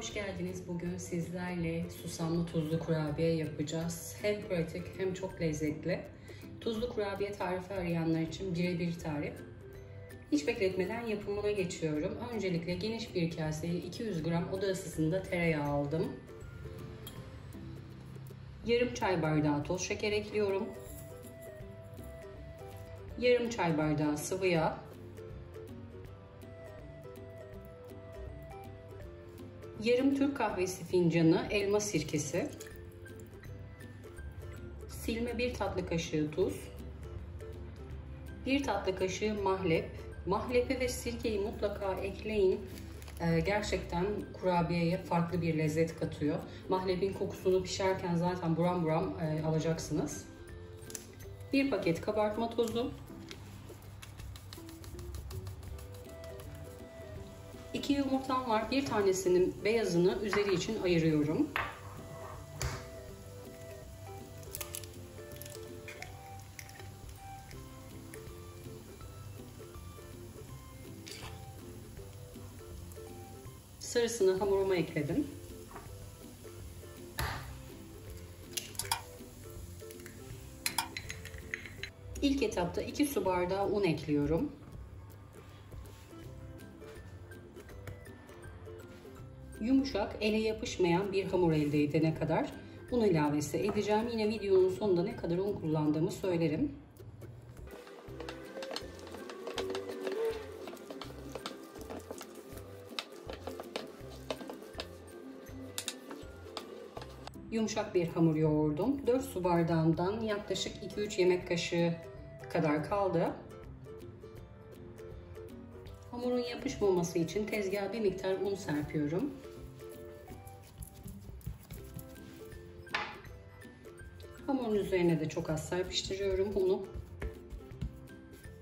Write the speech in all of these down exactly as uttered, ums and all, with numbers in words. Hoş geldiniz. Bugün sizlerle susamlı tuzlu kurabiye yapacağız. Hem pratik hem çok lezzetli. Tuzlu kurabiye tarifi arayanlar için birebir tarif. Hiç bekletmeden yapımına geçiyorum. Öncelikle geniş bir kaseye iki yüz gram oda ısısında tereyağı aldım. Yarım çay bardağı toz şeker ekliyorum. Yarım çay bardağı sıvı yağ. Yarım Türk kahvesi fincanı elma sirkesi. Silme bir tatlı kaşığı tuz. bir tatlı kaşığı mahlep. Mahlepi ve sirkeyi mutlaka ekleyin. Ee, gerçekten kurabiyeye farklı bir lezzet katıyor. Mahlepin kokusunu pişerken zaten buram buram e, alacaksınız. bir paket kabartma tozu. İki yumurtam var. Bir tanesinin beyazını üzeri için ayırıyorum. Sarısını hamuruma ekledim. İlk etapta iki su bardağı un ekliyorum. Yumuşak, ele yapışmayan bir hamur elde edene kadar un ilavesi edeceğim. Yine videonun sonunda ne kadar un kullandığımı söylerim. Yumuşak bir hamur yoğurdum. dört su bardağından yaklaşık iki üç yemek kaşığı kadar kaldı. Hamurun yapışmaması için tezgaha bir miktar un serpiyorum. Hamurun üzerine de çok az serpiştiriyorum unu.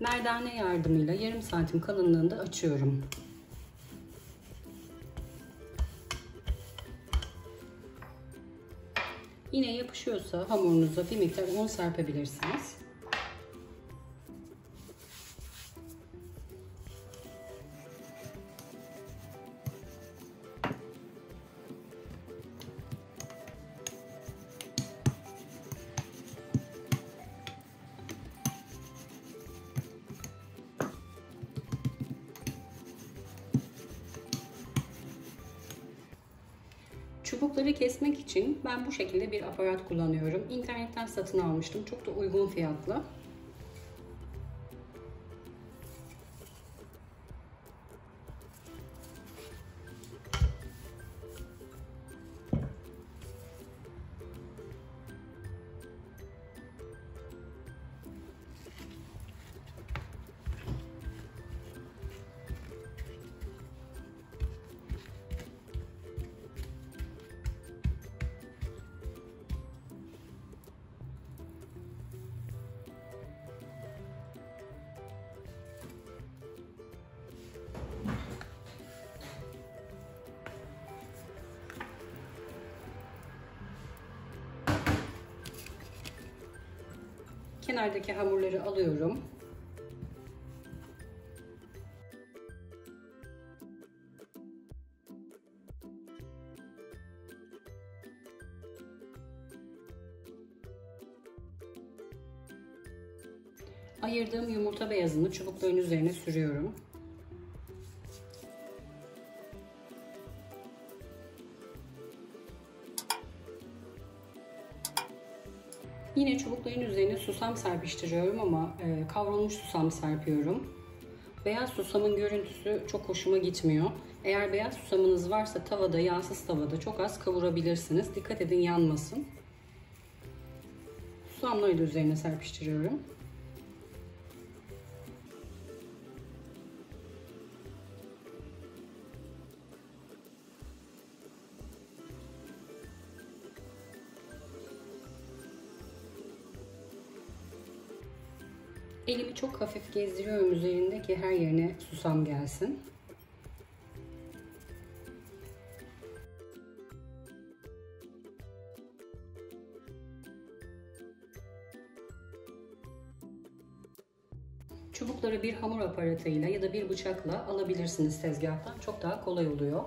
Merdane yardımıyla yarım santim kalınlığında açıyorum. Yine yapışıyorsa hamurunuza bir miktar un serpebilirsiniz. Çubukları kesmek için ben bu şekilde bir aparat kullanıyorum. İnternetten satın almıştım. Çok da uygun fiyatlı. Kenardaki hamurları alıyorum. Ayırdığım yumurta beyazını çubukların üzerine sürüyorum. Yine çubukların üzerine susam serpiştiriyorum ama kavrulmuş susam serpiyorum. Beyaz susamın görüntüsü çok hoşuma gitmiyor. Eğer beyaz susamınız varsa tavada, yağsız tavada çok az kavurabilirsiniz. Dikkat edin yanmasın. Susamları da üzerine serpiştiriyorum. Elimi çok hafif gezdiriyorum üzerinde ki her yerine susam gelsin. Çubukları bir hamur aparatıyla ya da bir bıçakla alabilirsiniz tezgahtan. Çok daha kolay oluyor.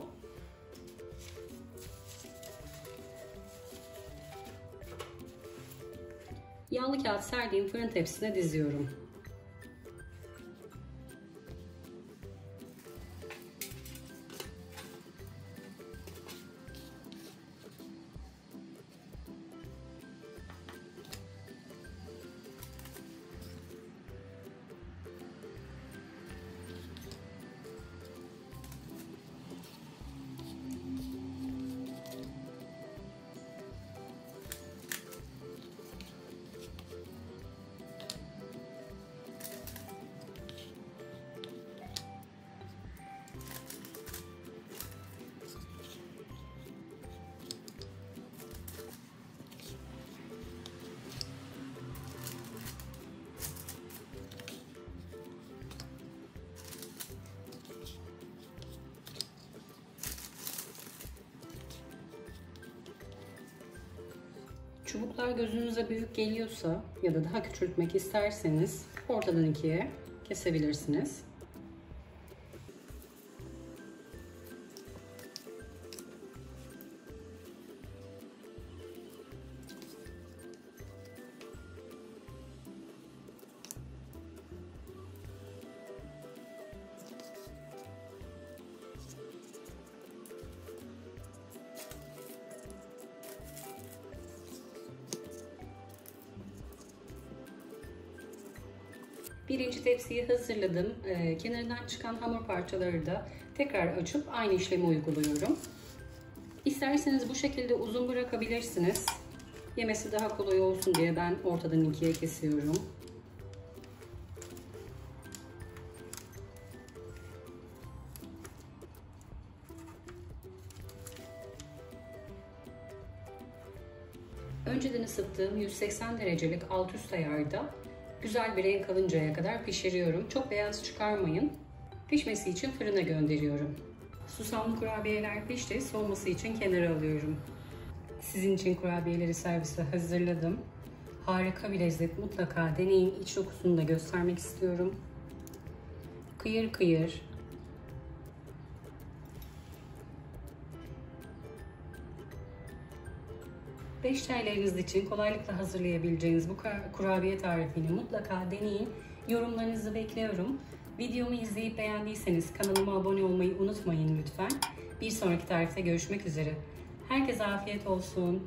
Yağlı kağıt serdiğim fırın tepsisine diziyorum. Çubuklar gözünüze büyük geliyorsa ya da daha küçültmek isterseniz ortadan ikiye kesebilirsiniz. Birinci tepsiyi hazırladım. Ee, kenarından çıkan hamur parçaları da tekrar açıp aynı işlemi uyguluyorum. İsterseniz bu şekilde uzun bırakabilirsiniz. Yemesi daha kolay olsun diye ben ortadan ikiye kesiyorum. Önceden ısıttığım yüz seksen derecelik alt üst ayarda güzel bir renk alıncaya kadar pişiriyorum. Çok beyaz çıkarmayın. Pişmesi için fırına gönderiyorum. Susamlı kurabiyeler pişti. Soğuması için kenara alıyorum. Sizin için kurabiyeleri servise hazırladım. Harika bir lezzet. Mutlaka deneyin. İç dokusunu da göstermek istiyorum. Kıyır kıyır. beş TL'niz için kolaylıkla hazırlayabileceğiniz bu kurabiye tarifini mutlaka deneyin. Yorumlarınızı bekliyorum. Videomu izleyip beğendiyseniz kanalıma abone olmayı unutmayın lütfen. Bir sonraki tarifte görüşmek üzere. Herkese afiyet olsun.